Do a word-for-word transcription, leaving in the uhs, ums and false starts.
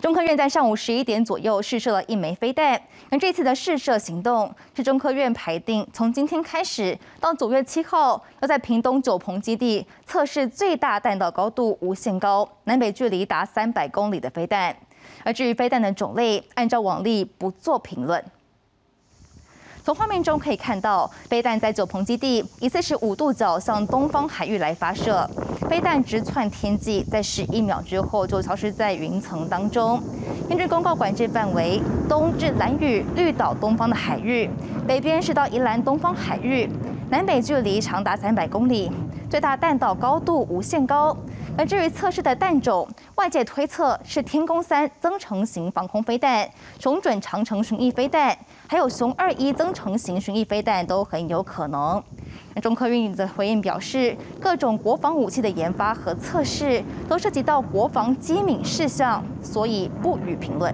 中科院在上午十一点左右试射了一枚飞弹。那这次的试射行动是中科院排定，从今天开始到九月七号，要在屏东九鹏基地测试最大弹道高度无限高、南北距离达三百公里的飞弹。而至于飞弹的种类，按照往例不做评论。 从画面中可以看到，飞弹在九鹏基地以四十五度角向东方海域来发射，飞弹直窜天际，在十一秒之后就消失在云层当中。根据公告管制范围，东至兰屿绿岛东方的海域，北边是到宜兰东方海域，南北距离长达三百公里，最大弹道高度无限高。而至于测试的弹种，外界推测是天宫三增程型防空飞弹、雄准长程巡弋飞弹。 还有雄二一增程型巡弋飞弹都很有可能。中科院的回应表示，各种国防武器的研发和测试都涉及到国防机敏事项，所以不予评论。